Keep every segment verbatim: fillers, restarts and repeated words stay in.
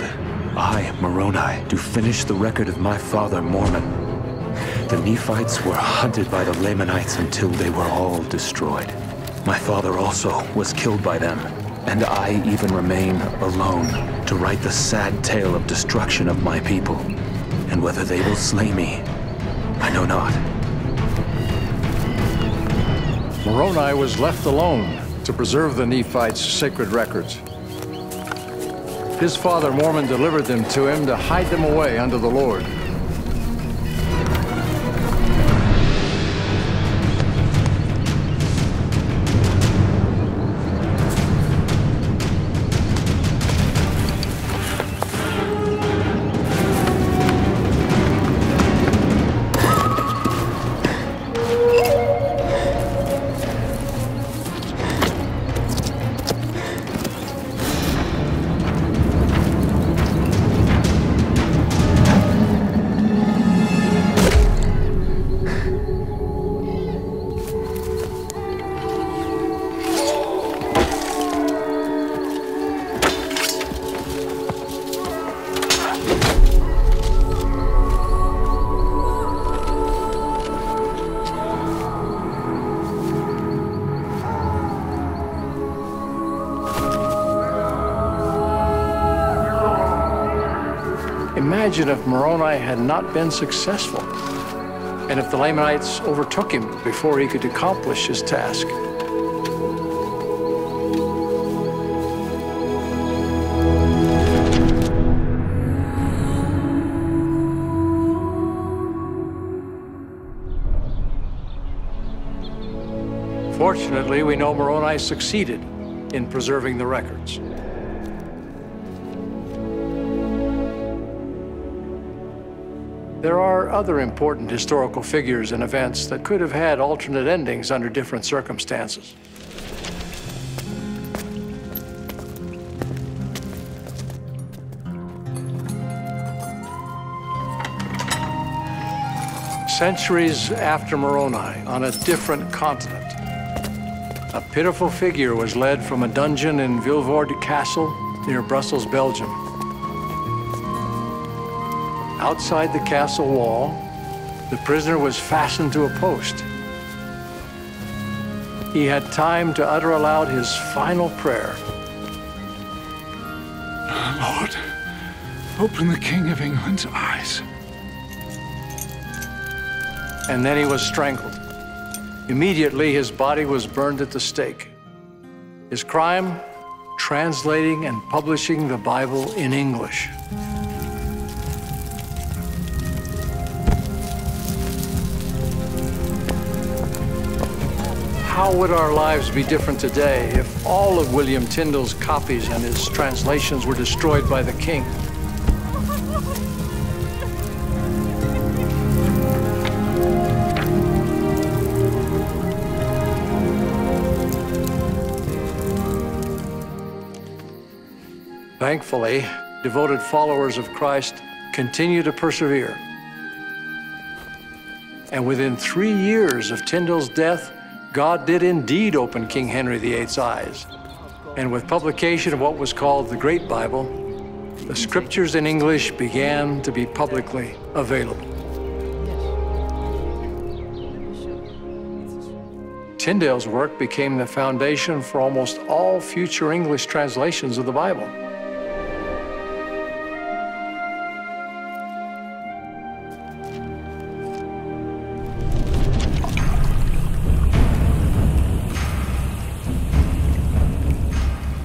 called, I, Moroni, to finish the record of my father, Mormon. The Nephites were hunted by the Lamanites until they were all destroyed. My father also was killed by them, and I even remain alone to write the sad tale of destruction of my people. And whether they will slay me, I know not. Moroni was left alone to preserve the Nephites' sacred records. His father Mormon delivered them to him to hide them away under the Lord. Imagine if Moroni had not been successful, and if the Lamanites overtook him before he could accomplish his task. Fortunately, we know Moroni succeeded in preserving the records. There are other important historical figures and events that could have had alternate endings under different circumstances. Centuries after Moroni, on a different continent, a pitiful figure was led from a dungeon in Vilvoorde Castle near Brussels, Belgium. Outside the castle wall, the prisoner was fastened to a post. He had time to utter aloud his final prayer. Lord, open the King of England's eyes. And then he was strangled. Immediately, his body was burned at the stake. His crime? Translating and publishing the Bible in English. How would our lives be different today if all of William Tyndale's copies and his translations were destroyed by the king? Thankfully, devoted followers of Christ continue to persevere. And within three years of Tyndale's death, God did indeed open King Henry the eighth's eyes. And with publication of what was called the Great Bible, the scriptures in English began to be publicly available. Tyndale's work became the foundation for almost all future English translations of the Bible.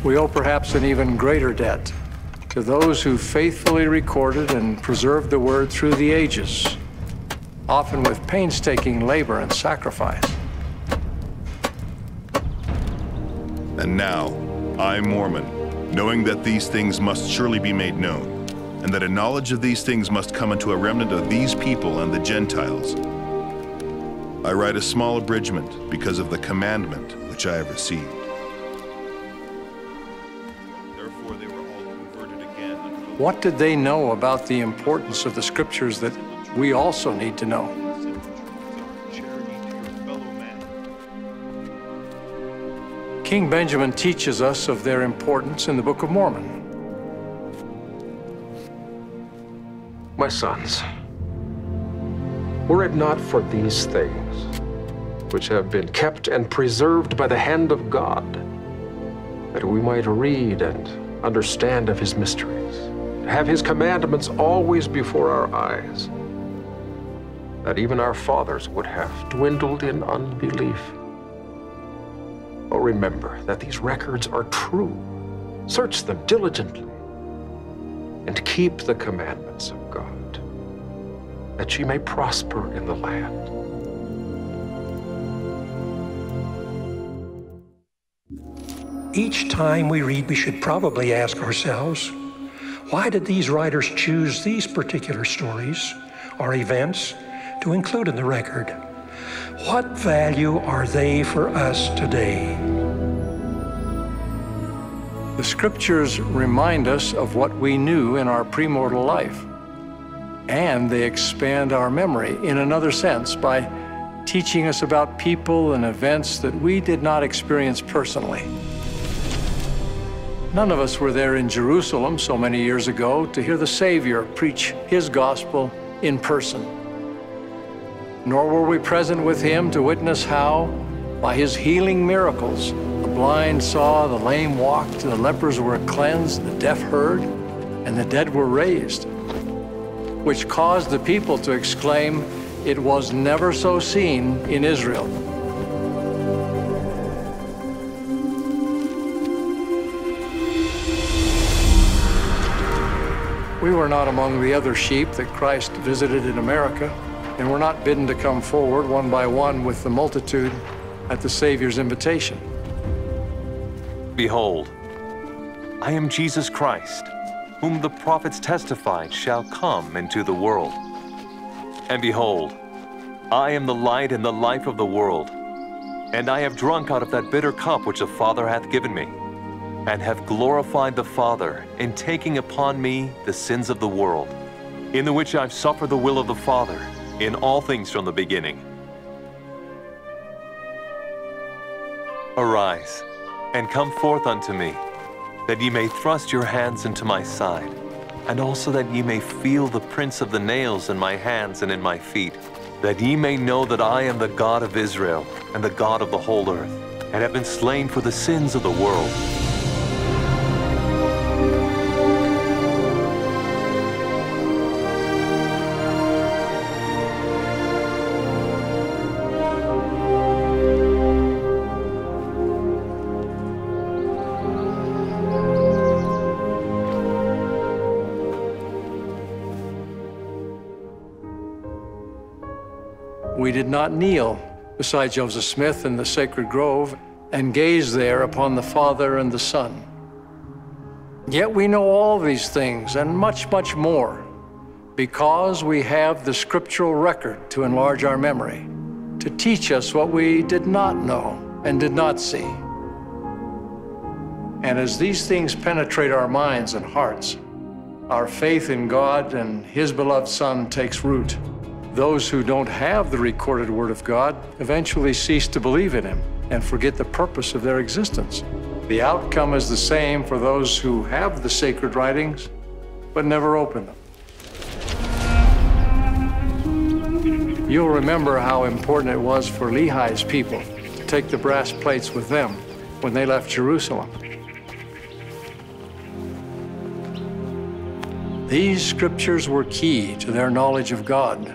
We owe perhaps an even greater debt to those who faithfully recorded and preserved the word through the ages, often with painstaking labor and sacrifice. And now, I, Mormon, knowing that these things must surely be made known, and that a knowledge of these things must come unto a remnant of these people and the Gentiles, I write a small abridgment because of the commandment which I have received. What did they know about the importance of the scriptures that we also need to know? King Benjamin teaches us of their importance in the Book of Mormon. My sons, were it not for these things, which have been kept and preserved by the hand of God, that we might read and understand of his mysteries, have his commandments always before our eyes, that even our fathers would have dwindled in unbelief. Oh, remember that these records are true. Search them diligently, and keep the commandments of God, that ye may prosper in the land. Each time we read, we should probably ask ourselves, why did these writers choose these particular stories or events to include in the record? What value are they for us today? The scriptures remind us of what we knew in our premortal life, and they expand our memory in another sense by teaching us about people and events that we did not experience personally. None of us were there in Jerusalem so many years ago to hear the Savior preach his gospel in person. Nor were we present with him to witness how, by his healing miracles, the blind saw, the lame walked, the lepers were cleansed, the deaf heard, and the dead were raised, which caused the people to exclaim, "It was never so seen in Israel." We were not among the other sheep that Christ visited in America, and were not bidden to come forward one by one with the multitude at the Savior's invitation. "Behold, I am Jesus Christ, whom the prophets testified shall come into the world. And behold, I am the light and the life of the world, and I have drunk out of that bitter cup which the Father hath given me, and have glorified the Father in taking upon me the sins of the world, in the which I've suffered the will of the Father, in all things from the beginning. Arise, and come forth unto me, that ye may thrust your hands into my side, and also that ye may feel the prints of the nails in my hands and in my feet, that ye may know that I am the God of Israel, and the God of the whole earth, and have been slain for the sins of the world." We did not kneel beside Joseph Smith in the sacred grove and gaze there upon the Father and the Son. Yet we know all these things and much, much more because we have the scriptural record to enlarge our memory, to teach us what we did not know and did not see. And as these things penetrate our minds and hearts, our faith in God and His beloved Son takes root. Those who don't have the recorded Word of God eventually cease to believe in Him and forget the purpose of their existence. The outcome is the same for those who have the sacred writings, but never open them. You'll remember how important it was for Lehi's people to take the brass plates with them when they left Jerusalem. These scriptures were key to their knowledge of God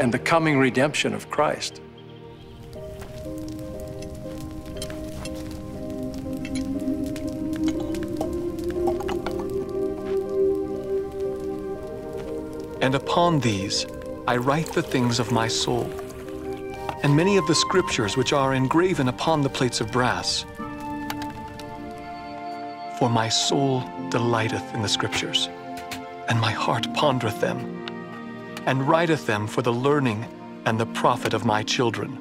and the coming redemption of Christ. "And upon these I write the things of my soul, and many of the scriptures which are engraven upon the plates of brass. For my soul delighteth in the scriptures, and my heart pondereth them, and writeth them for the learning and the profit of my children."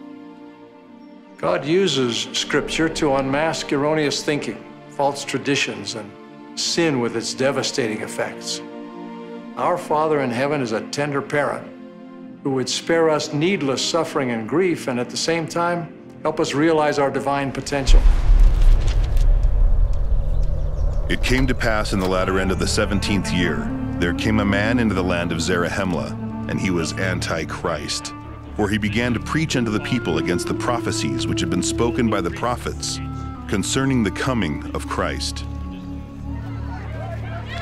God uses Scripture to unmask erroneous thinking, false traditions, and sin with its devastating effects. Our Father in heaven is a tender parent who would spare us needless suffering and grief, and at the same time, help us realize our divine potential. "It came to pass in the latter end of the seventeenth year, There came a man into the land of Zarahemla, and he was Antichrist, for he began to preach unto the people against the prophecies which had been spoken by the prophets concerning the coming of Christ.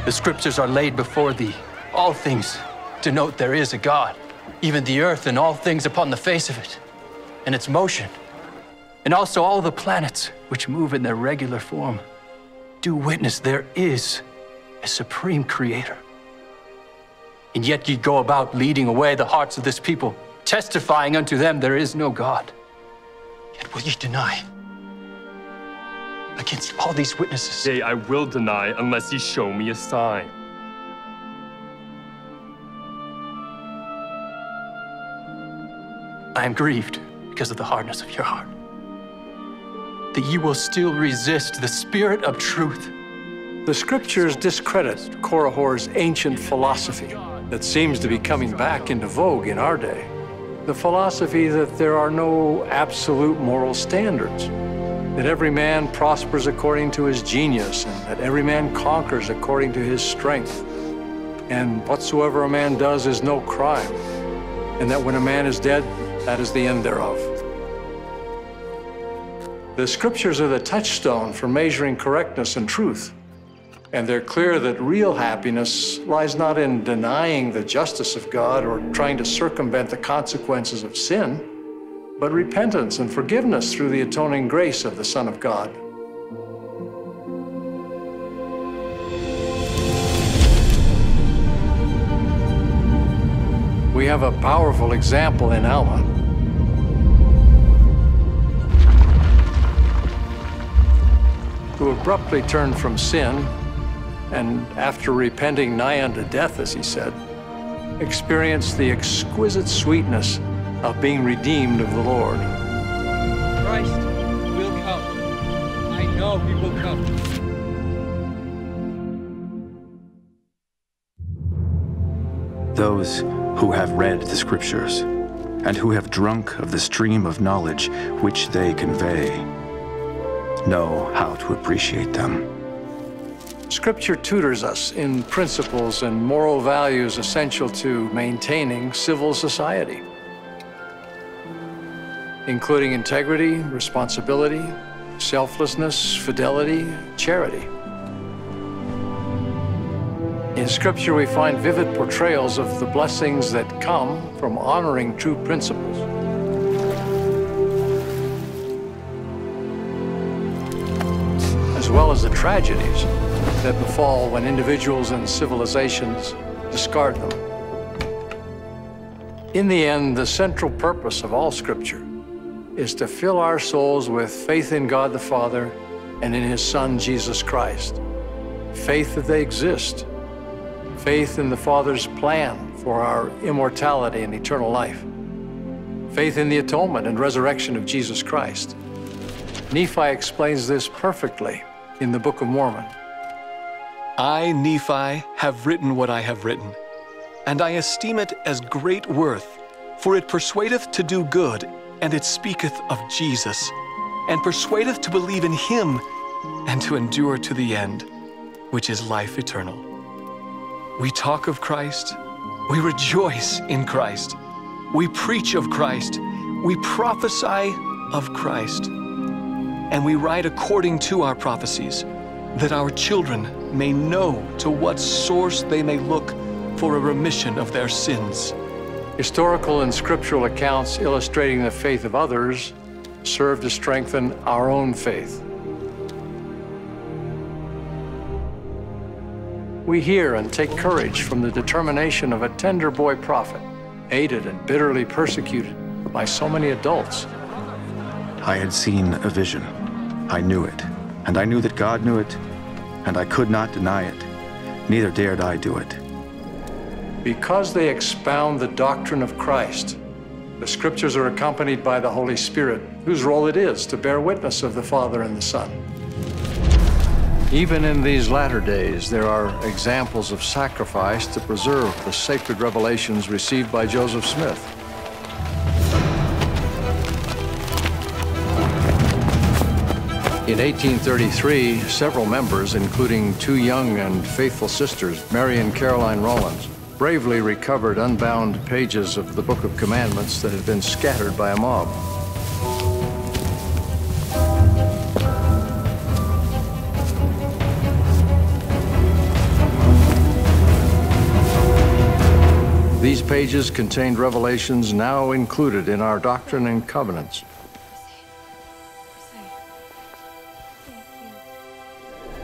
The scriptures are laid before thee. All things denote there is a God, even the earth and all things upon the face of it, and its motion, and also all the planets which move in their regular form, do witness there is a supreme creator. And yet ye go about leading away the hearts of this people, testifying unto them there is no God. Yet will ye deny against all these witnesses? Yea, I will deny unless ye show me a sign. I am grieved because of the hardness of your heart, that ye will still resist the spirit of truth. The scriptures discredit Korihor's ancient philosophy that seems to be coming back into vogue in our day. The philosophy that there are no absolute moral standards, that every man prospers according to his genius, and that every man conquers according to his strength, and whatsoever a man does is no crime, and that when a man is dead, that is the end thereof. The scriptures are the touchstone for measuring correctness and truth, and they're clear that real happiness lies not in denying the justice of God or trying to circumvent the consequences of sin, but repentance and forgiveness through the atoning grace of the Son of God. We have a powerful example in Alma. Who abruptly turned from sin, and after repenting nigh unto death, as he said, experienced the exquisite sweetness of being redeemed of the Lord. Christ will come. I know he will come. Those who have read the scriptures and who have drunk of the stream of knowledge which they convey know how to appreciate them. Scripture tutors us in principles and moral values essential to maintaining civil society, including integrity, responsibility, selflessness, fidelity, charity. In Scripture, we find vivid portrayals of the blessings that come from honoring true principles. As well as the tragedies that befall when individuals and civilizations discard them. In the end, the central purpose of all Scripture is to fill our souls with faith in God the Father and in His Son, Jesus Christ. Faith that they exist. Faith in the Father's plan for our immortality and eternal life. Faith in the atonement and resurrection of Jesus Christ. Nephi explains this perfectly in the Book of Mormon. I, Nephi, have written what I have written, and I esteem it as great worth, for it persuadeth to do good, and it speaketh of Jesus, and persuadeth to believe in him, and to endure to the end, which is life eternal. We talk of Christ, we rejoice in Christ, we preach of Christ, we prophesy of Christ, and we write according to our prophecies, that our children may know to what source they may look for a remission of their sins. Historical and scriptural accounts illustrating the faith of others serve to strengthen our own faith. We hear and take courage from the determination of a tender boy prophet, aided and bitterly persecuted by so many adults. I had seen a vision. I knew it, and I knew that God knew it, and I could not deny it, neither dared I do it. Because they expound the doctrine of Christ, the scriptures are accompanied by the Holy Spirit, whose role it is to bear witness of the Father and the Son. Even in these latter days, there are examples of sacrifice to preserve the sacred revelations received by Joseph Smith. In eighteen thirty-three, several members, including two young and faithful sisters, Mary and Caroline Rollins, bravely recovered unbound pages of the Book of Commandments that had been scattered by a mob. These pages contained revelations now included in our Doctrine and Covenants.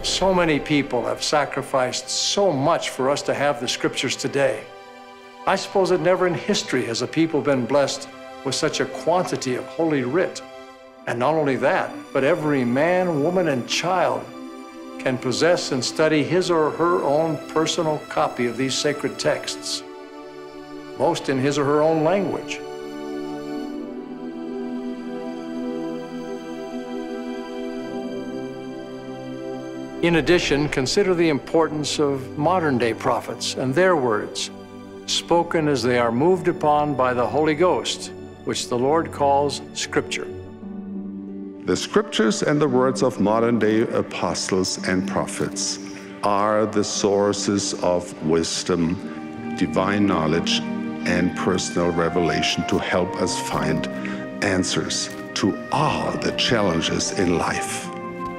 So many people have sacrificed so much for us to have the scriptures today. I suppose that never in history has a people been blessed with such a quantity of Holy Writ. And not only that, but every man, woman, and child can possess and study his or her own personal copy of these sacred texts, most in his or her own language. In addition, consider the importance of modern-day prophets and their words, spoken as they are moved upon by the Holy Ghost, which the Lord calls Scripture. The Scriptures and the words of modern-day apostles and prophets are the sources of wisdom, divine knowledge, and personal revelation to help us find answers to all the challenges in life.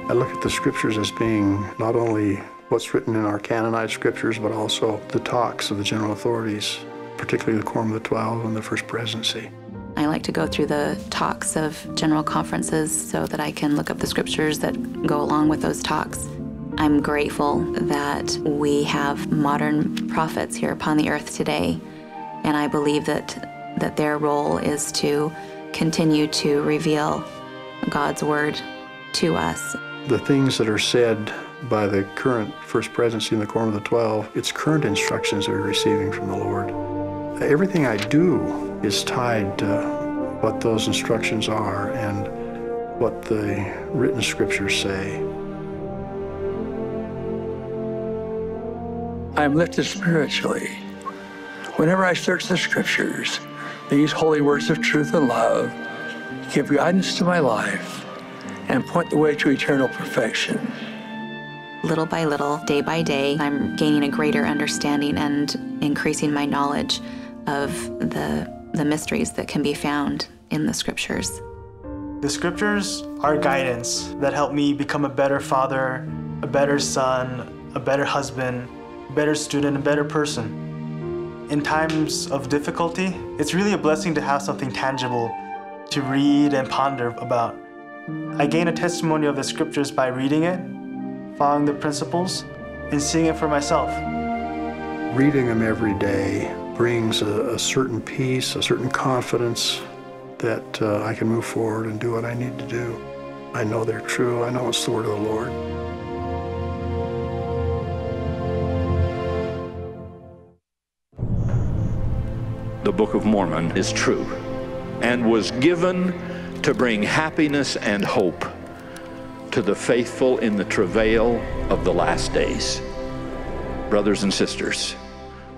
I look at the scriptures as being not only what's written in our canonized scriptures, but also the talks of the General Authorities, particularly the Quorum of the Twelve and the First Presidency. I like to go through the talks of General Conferences so that I can look up the scriptures that go along with those talks. I'm grateful that we have modern prophets here upon the earth today, and I believe that, that their role is to continue to reveal God's Word to us. The things that are said by the current First Presidency and the Quorum of the Twelve, it's current instructions that we're receiving from the Lord. Everything I do is tied to what those instructions are and what the written scriptures say. I'm lifted spiritually. Whenever I search the scriptures, these holy words of truth and love give guidance to my life and point the way to eternal perfection. Little by little, day by day, I'm gaining a greater understanding and increasing my knowledge of the, the mysteries that can be found in the scriptures. The scriptures are guidance that help me become a better father, a better son, a better husband, a better student, a better person. In times of difficulty, it's really a blessing to have something tangible to read and ponder about. I gain a testimony of the scriptures by reading it, following the principles, and seeing it for myself. Reading them every day brings a, a certain peace, a certain confidence that uh, I can move forward and do what I need to do. I know they're true. I know it's the word of the Lord. The Book of Mormon is true and was given to bring happiness and hope to the faithful in the travail of the last days. Brothers and sisters,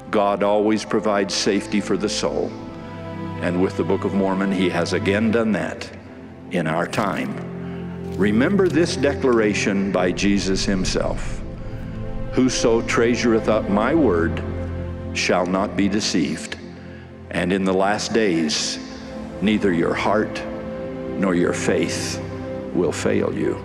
God always provides safety for the soul, and with the Book of Mormon, He has again done that in our time. Remember this declaration by Jesus Himself, "Whoso treasureth up my word shall not be deceived, and in the last days neither your heart nor your faith will fail you."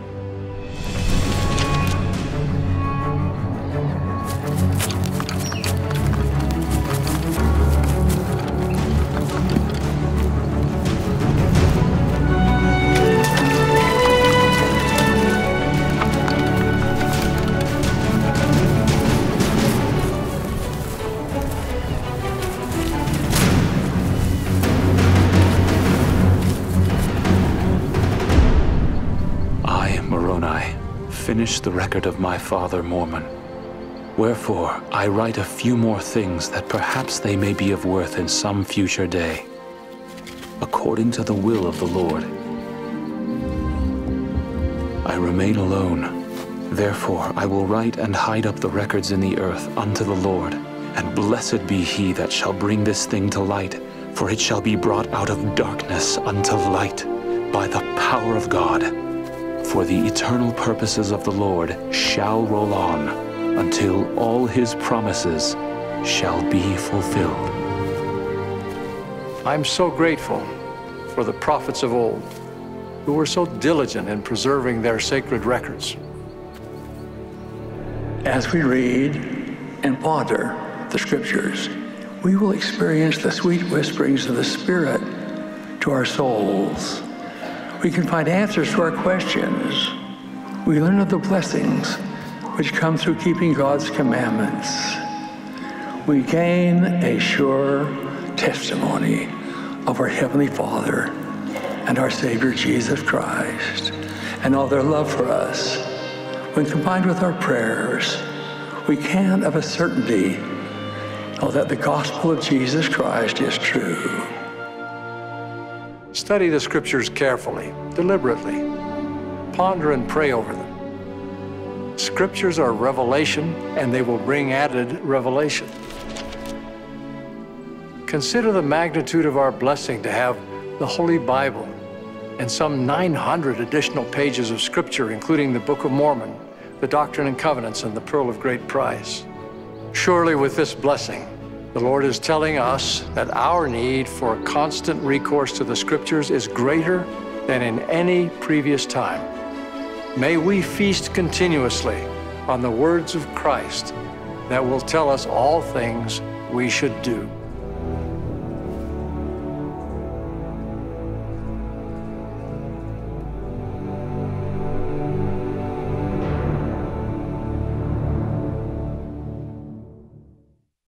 The record of my father Mormon. Wherefore, I write a few more things that perhaps they may be of worth in some future day, according to the will of the Lord. I remain alone. Therefore, I will write and hide up the records in the earth unto the Lord, and blessed be he that shall bring this thing to light, for it shall be brought out of darkness unto light by the power of God. For the eternal purposes of the Lord shall roll on until all his promises shall be fulfilled. I'm so grateful for the prophets of old who were so diligent in preserving their sacred records. As we read and ponder the scriptures, we will experience the sweet whisperings of the Spirit to our souls. We can find answers to our questions. We learn of the blessings which come through keeping God's commandments. We gain a sure testimony of our Heavenly Father and our Savior Jesus Christ, and all their love for us. When combined with our prayers, we can of a certainty know that the gospel of Jesus Christ is true. Study the scriptures carefully, deliberately. Ponder and pray over them. Scriptures are revelation, and they will bring added revelation. Consider the magnitude of our blessing to have the Holy Bible and some nine hundred additional pages of scripture, including the Book of Mormon, the Doctrine and Covenants, and the Pearl of Great Price. Surely with this blessing, the Lord is telling us that our need for a constant recourse to the scriptures is greater than in any previous time. May we feast continuously on the words of Christ that will tell us all things we should do.